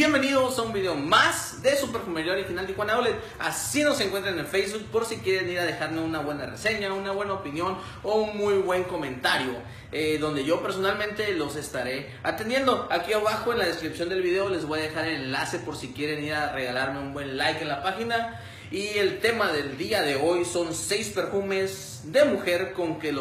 Bienvenidos a un video más de su perfumería original de Juan Aulet. Así nos encuentran en Facebook por si quieren ir a dejarnos una buena reseña, una buena opinión o un muy buen comentario, donde yo personalmente los estaré atendiendo. Aquí abajo en la descripción del video les voy a dejar el enlace por si quieren ir a regalarme un buen like en la página. Y el tema del día de hoy son 6 perfumes de mujer con los que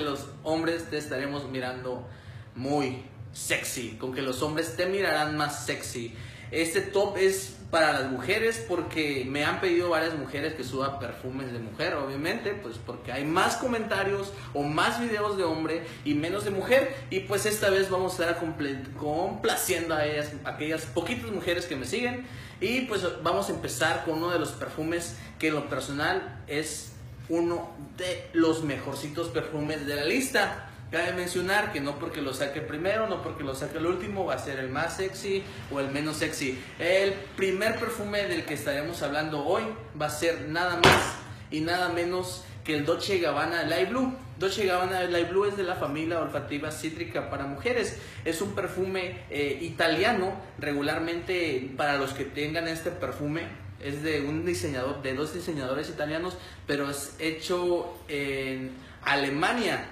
los hombres te estaremos mirando muy sexy, con que los hombres te mirarán más sexy. Este top es para las mujeres porque me han pedido varias mujeres que suba perfumes de mujer, obviamente, pues porque hay más comentarios o más videos de hombre y menos de mujer, y pues esta vez vamos a estar complaciendo a ellas, a aquellas poquitas mujeres que me siguen. Y pues vamos a empezar con uno de los perfumes que en lo personal es uno de los mejorcitos perfumes de la lista. Cabe mencionar que no porque lo saque primero, no porque lo saque el último, va a ser el más sexy o el menos sexy. El primer perfume del que estaremos hablando hoy va a ser nada más y nada menos que el Dolce Gabbana Light Blue. Dolce Gabbana Light Blue es de la familia olfativa cítrica para mujeres. Es un perfume italiano. Regularmente, para los que tengan este perfume, es de un diseñador, de 2 diseñadores italianos, pero es hecho en Alemania.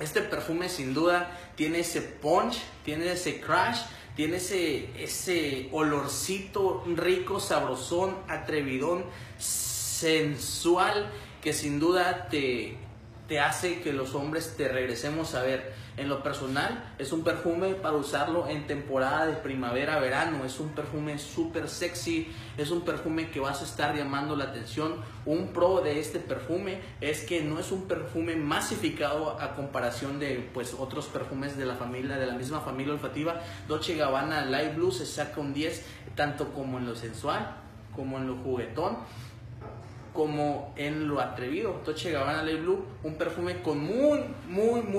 Este perfume sin duda tiene ese punch, tiene ese crash, tiene ese olorcito rico, sabrosón, atrevidón, sensual, que sin duda te hace que los hombres te regresemos a ver. En lo personal, es un perfume para usarlo en temporada de primavera-verano. Es un perfume súper sexy, es un perfume que vas a estar llamando la atención. Un pro de este perfume es que no es un perfume masificado a comparación de pues otros perfumes de la familia, de la misma familia olfativa. Dolce Gabbana Light Blue se saca un 10, tanto como en lo sensual, como en lo juguetón, como en lo atrevido. Dolce Gabbana Light Blue, un perfume con muy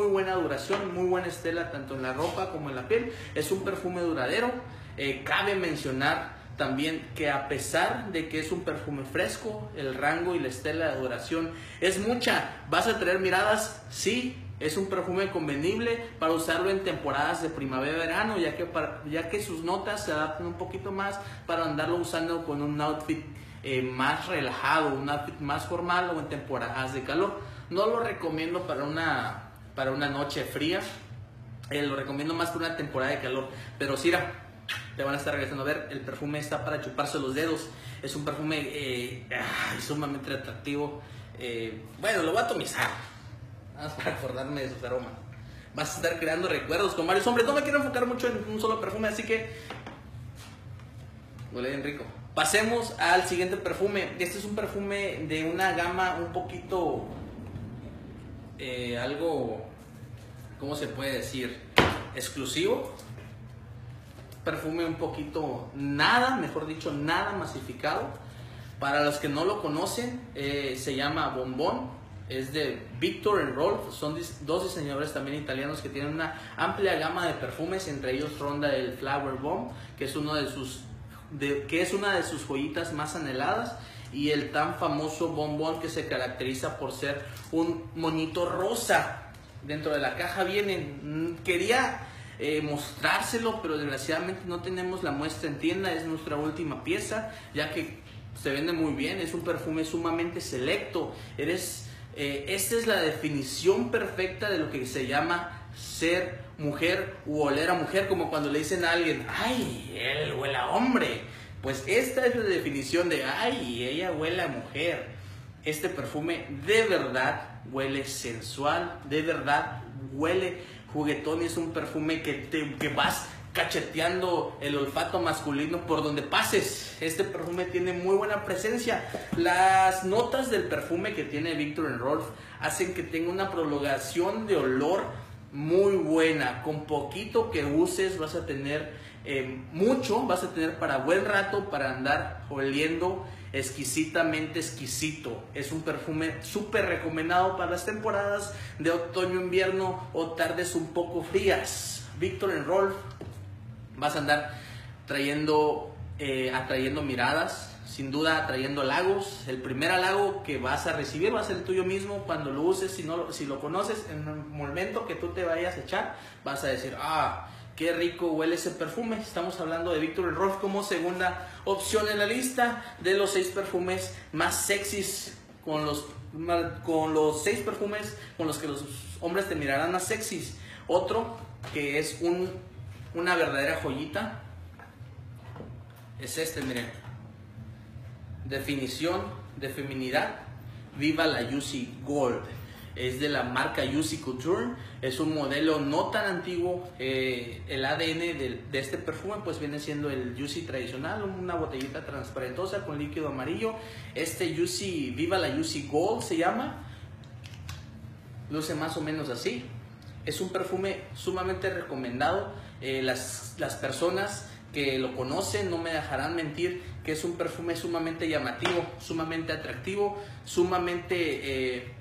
buena duración, muy buena estela tanto en la ropa como en la piel. Es un perfume duradero. Cabe mencionar también que a pesar de que es un perfume fresco, el rango y la estela de duración es mucha. ¿Vas a traer miradas? Sí. Es un perfume convenible para usarlo en temporadas de primavera-verano, ya que sus notas se adaptan un poquito más para andarlo usando con un outfit más relajado, un outfit más formal o en temporadas de calor. No lo recomiendo para una noche fría, lo recomiendo más para una temporada de calor. Pero Sira, te van a estar regresando a ver. El perfume está para chuparse los dedos. Es un perfume sumamente atractivo. Bueno, lo voy a atomizar para acordarme de sus aromas. Vas a estar creando recuerdos con varios hombres. No me quiero enfocar mucho en un solo perfume, así que huele bien rico. Pasemos al siguiente perfume. Este es un perfume de una gama un poquito algo, ¿cómo se puede decir? Exclusivo. Perfume un poquito nada masificado. Para los que no lo conocen, se llama Bombón. Es de Victor y Rolf, son 2 diseñadores también italianos que tienen una amplia gama de perfumes, entre ellos ronda el Flower Bomb, que es una de sus joyitas más anheladas, y el tan famoso Bombón, que se caracteriza por ser un moñito rosa. Dentro de la caja vienen, quería mostrárselo, pero desgraciadamente no tenemos la muestra en tienda, es nuestra última pieza, ya que se vende muy bien. Es un perfume sumamente selecto. Esta es la definición perfecta de lo que se llama ser mujer u oler a mujer, como cuando le dicen a alguien, ay, él huele a hombre. Pues esta es la definición de, ay, ella huele a mujer. Este perfume de verdad huele sensual, de verdad huele juguetón, y es un perfume que vas cacheteando el olfato masculino por donde pases. Este perfume tiene muy buena presencia. Las notas del perfume que tiene Victor & Rolf hacen que tenga una prolongación de olor muy buena. Con poquito que uses vas a tener mucho, vas a tener para buen rato, para andar oliendo exquisitamente exquisito. Es un perfume súper recomendado para las temporadas de otoño, invierno o tardes un poco frías. Victor & Rolf, vas a andar atrayendo miradas, sin duda atrayendo halagos. El primer halago que vas a recibir va a ser el tuyo mismo cuando lo uses. Si lo conoces, en el momento que tú te vayas a echar, vas a decir, ah, Qué rico huele ese perfume. Estamos hablando de Victor & Rolf como segunda opción en la lista de los 6 perfumes más sexys, con los 6 perfumes con los que los hombres te mirarán más sexys. Otro que es una verdadera joyita es este, miren. Definición de feminidad. Viva la Juicy Gold. Es de la marca Juicy Couture. Es un modelo no tan antiguo. El ADN de este perfume pues viene siendo el Juicy tradicional, una botellita transparentosa con líquido amarillo. Este Juicy, Viva la Juicy Gold se llama. Luce más o menos así. Es un perfume sumamente recomendado. Las personas que lo conocen no me dejarán mentir que es un perfume sumamente llamativo, sumamente atractivo, sumamente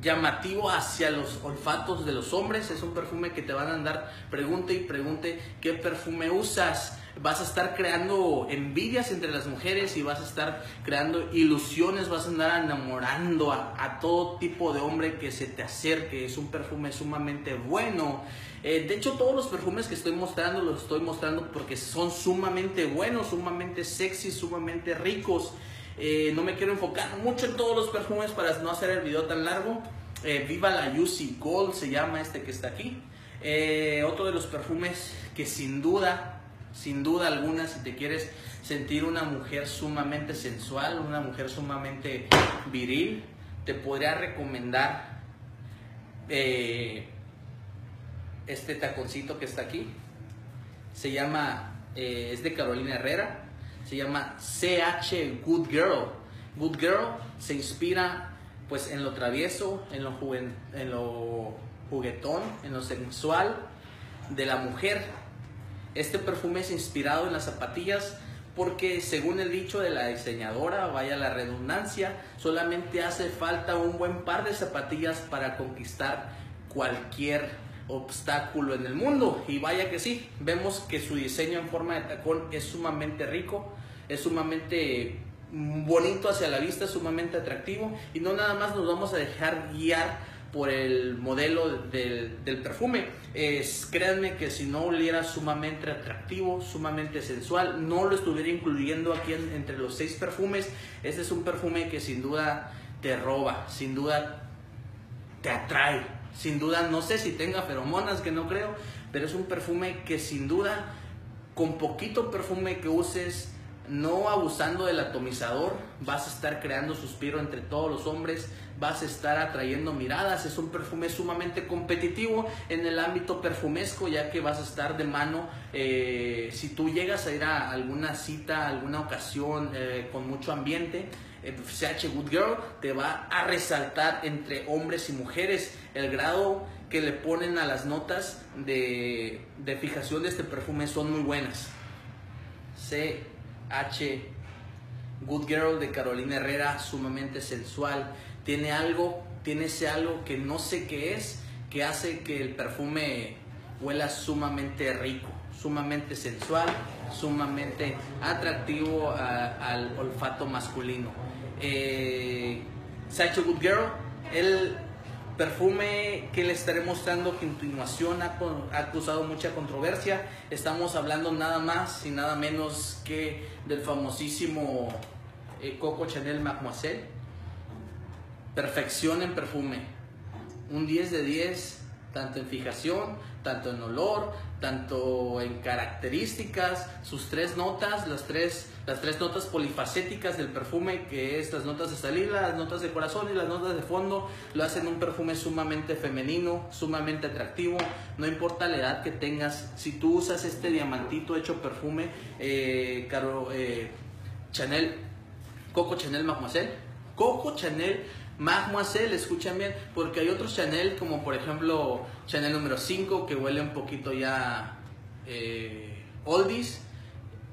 llamativo hacia los olfatos de los hombres. Es un perfume que te van a andar pregunte y pregunte qué perfume usas. Vas a estar creando envidias entre las mujeres y vas a estar creando ilusiones. Vas a andar enamorando a todo tipo de hombre que se te acerque. Es un perfume sumamente bueno. De hecho, todos los perfumes que estoy mostrando los estoy mostrando porque son sumamente buenos, sumamente sexy, sumamente ricos. No me quiero enfocar mucho en todos los perfumes para no hacer el video tan largo. Viva la Juicy Gold se llama este que está aquí. Otro de los perfumes que sin duda alguna, si te quieres sentir una mujer sumamente sensual, una mujer sumamente viril, te podría recomendar este taconcito que está aquí. Se llama, es de Carolina Herrera. Se llama CH Good Girl. Good Girl se inspira pues en lo travieso, en lo juguetón, en lo sensual de la mujer. Este perfume es inspirado en las zapatillas porque, según el dicho de la diseñadora, vaya la redundancia, solamente hace falta un buen par de zapatillas para conquistar cualquier obstáculo en el mundo. Y vaya que sí, vemos que su diseño en forma de tacón es sumamente rico, es sumamente bonito hacia la vista, sumamente atractivo, y no nada más nos vamos a dejar guiar por el modelo del perfume. Créanme que si no oliera sumamente atractivo, sumamente sensual, no lo estuviera incluyendo aquí entre los 6 perfumes. Este es un perfume que sin duda te roba, sin duda te atrae. Sin duda, no sé si tenga feromonas, que no creo, pero es un perfume que sin duda, con poquito perfume que uses, no abusando del atomizador, vas a estar creando suspiro entre todos los hombres, vas a estar atrayendo miradas. Es un perfume sumamente competitivo en el ámbito perfumesco, ya que vas a estar de mano. Si tú llegas a ir a alguna cita, alguna ocasión con mucho ambiente, CH Good Girl te va a resaltar entre hombres y mujeres. El grado que le ponen a las notas de fijación de este perfume son muy buenas. CH Good Girl de Carolina Herrera, sumamente sensual. Tiene ese algo que no sé qué es, que hace que el perfume huela sumamente rico, sumamente sensual, sumamente atractivo al olfato masculino. CH Good Girl, el perfume que le estaré mostrando a continuación ha causado mucha controversia. Estamos hablando nada más y nada menos que del famosísimo Coco Chanel Mademoiselle. Perfección en perfume. Un 10 de 10, tanto en fijación, tanto en olor, tanto en características. Sus 3 notas, las tres notas polifacéticas del perfume, que es las notas de salida, las notas de corazón y las notas de fondo, lo hacen un perfume sumamente femenino, sumamente atractivo. No importa la edad que tengas, si tú usas este diamantito hecho perfume, Coco Chanel Mademoiselle, escuchen bien, porque hay otros Chanel, como por ejemplo Chanel número 5, que huele un poquito ya oldies.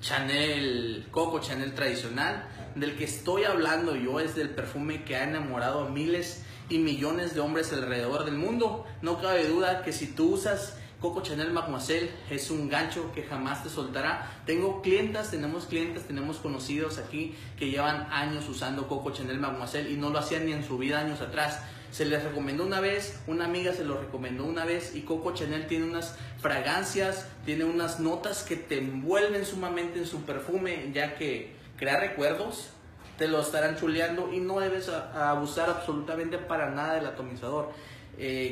Chanel, Coco Chanel tradicional. Del que estoy hablando yo es del perfume que ha enamorado a miles y millones de hombres alrededor del mundo. No cabe duda que si tú usas Coco Chanel Mademoiselle, es un gancho que jamás te soltará. Tenemos clientes, tenemos conocidos aquí que llevan años usando Coco Chanel Mademoiselle y no lo hacían ni en su vida años atrás. se les recomendó una vez, una amiga se lo recomendó una vez, y Coco Chanel tiene unas fragancias, tiene unas notas que te envuelven sumamente en su perfume, ya que crea recuerdos, te lo estarán chuleando y no debes abusar absolutamente para nada del atomizador.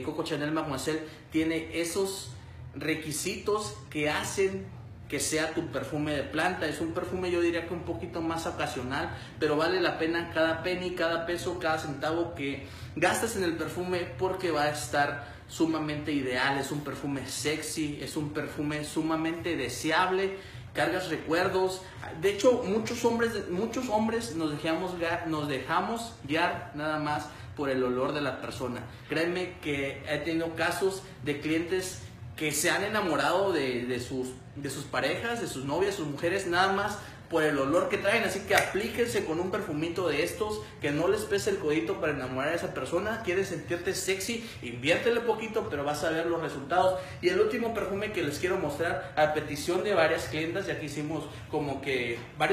Coco Chanel Mademoiselle tiene esos requisitos que hacen que sea tu perfume de planta. Es un perfume, yo diría que un poquito más ocasional, pero vale la pena cada penny, cada peso, cada centavo que gastas en el perfume, porque va a estar sumamente ideal. Es un perfume sexy, es un perfume sumamente deseable, cargas recuerdos. De hecho, muchos hombres nos dejamos guiar nada más por el olor de la persona. Créanme que he tenido casos de clientes que se han enamorado de sus parejas, de sus novias, sus mujeres, nada más por el olor que traen. Así que aplíquense con un perfumito de estos, que no les pese el codito para enamorar a esa persona. Quieres sentirte sexy, inviértele poquito, pero vas a ver los resultados. Y el último perfume que les quiero mostrar, a petición de varias clientas, ya que hicimos como que, ya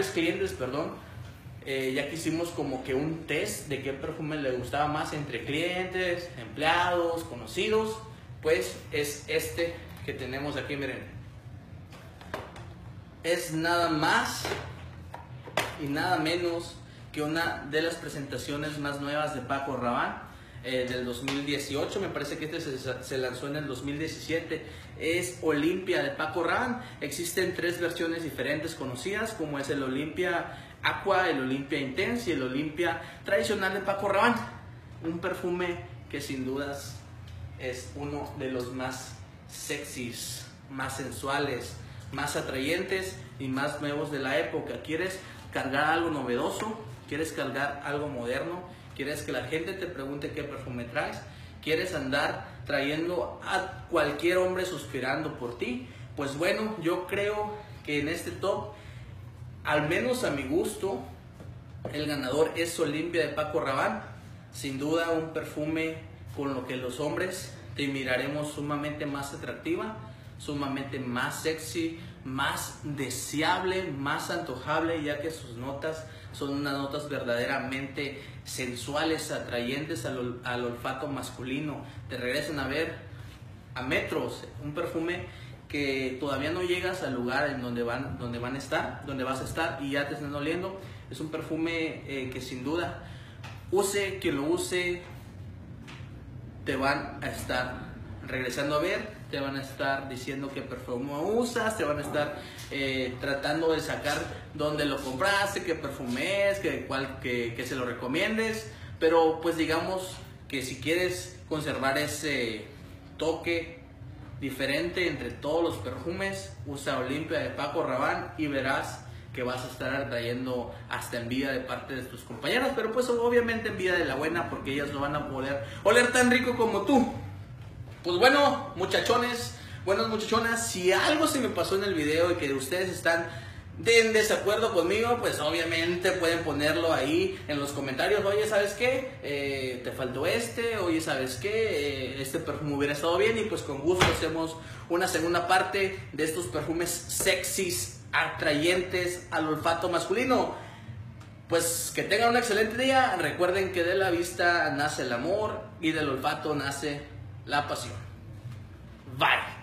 que hicimos como que un test de qué perfume le gustaba más entre clientes, empleados, conocidos, pues es este que tenemos aquí, miren. Es nada más y nada menos que una de las presentaciones más nuevas de Paco Rabanne, del 2018. Me parece que este se lanzó en el 2017. Es Olimpia de Paco Rabanne. Existen tres versiones diferentes conocidas, como es el Olimpia Aqua, el Olimpia Intense y el Olimpia tradicional de Paco Rabanne. Un perfume que sin dudas es uno de los más sexys, más sensuales, más atrayentes y más nuevos de la época. Quieres cargar algo novedoso, quieres cargar algo moderno, quieres que la gente te pregunte qué perfume traes, quieres andar trayendo a cualquier hombre suspirando por ti. Pues bueno, yo creo que en este top, al menos a mi gusto, el ganador es Olimpia de Paco Rabanne. Sin duda, un perfume con lo que los hombres te miraremos sumamente más atractiva, sumamente más sexy, más deseable, más antojable, ya que sus notas son unas notas verdaderamente sensuales, atrayentes al olfato masculino. Te regresan a ver a metros, un perfume que todavía no llegas al lugar en donde vas a estar y ya te están oliendo. Es un perfume que sin duda, use quien lo use, te van a estar regresando a ver, te van a estar diciendo qué perfume usas, te van a estar tratando de sacar dónde lo compraste, qué perfume es, que se lo recomiendes. Pero pues digamos que si quieres conservar ese toque diferente entre todos los perfumes, usa Olimpia de Paco Rabanne y verás que vas a estar atrayendo hasta envidia de parte de tus compañeras, pero pues obviamente envidia de la buena, porque ellas no van a poder oler tan rico como tú. Pues bueno, muchachones, buenas muchachonas, si algo se me pasó en el video y que ustedes están en desacuerdo conmigo, pues obviamente pueden ponerlo ahí en los comentarios. Oye, ¿sabes qué? Te faltó este. Oye, ¿sabes qué? Este perfume hubiera estado bien. Y pues con gusto hacemos una segunda parte de estos perfumes sexys, atrayentes al olfato masculino. Pues que tengan un excelente día. Recuerden que de la vista nace el amor y del olfato nace la pasión. Bye.